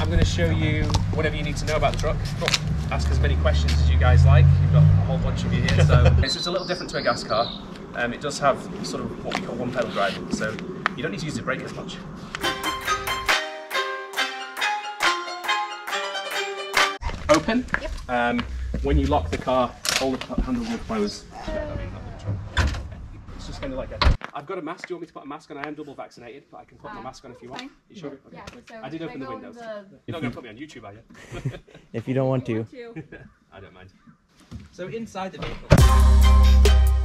I'm going to show you whatever you need to know about the truck. Ask as many questions as you guys like. You've got a whole bunch of you here, so it's just a little different to a gas car. It does have sort of what we call one pedal driving, so you don't need to use the brake as much. Open. Yep. When you lock the car, all the handle will close. It's just kind of like that. I've got a mask. Do you want me to put a mask on? I am double vaccinated, but I can put my mask on if you want. Fine. You sure? Yeah. Okay. Yeah, so I did open the windows. You're not going to put me on YouTube, are you? If you don't want to. I don't mind. So inside the vehicle.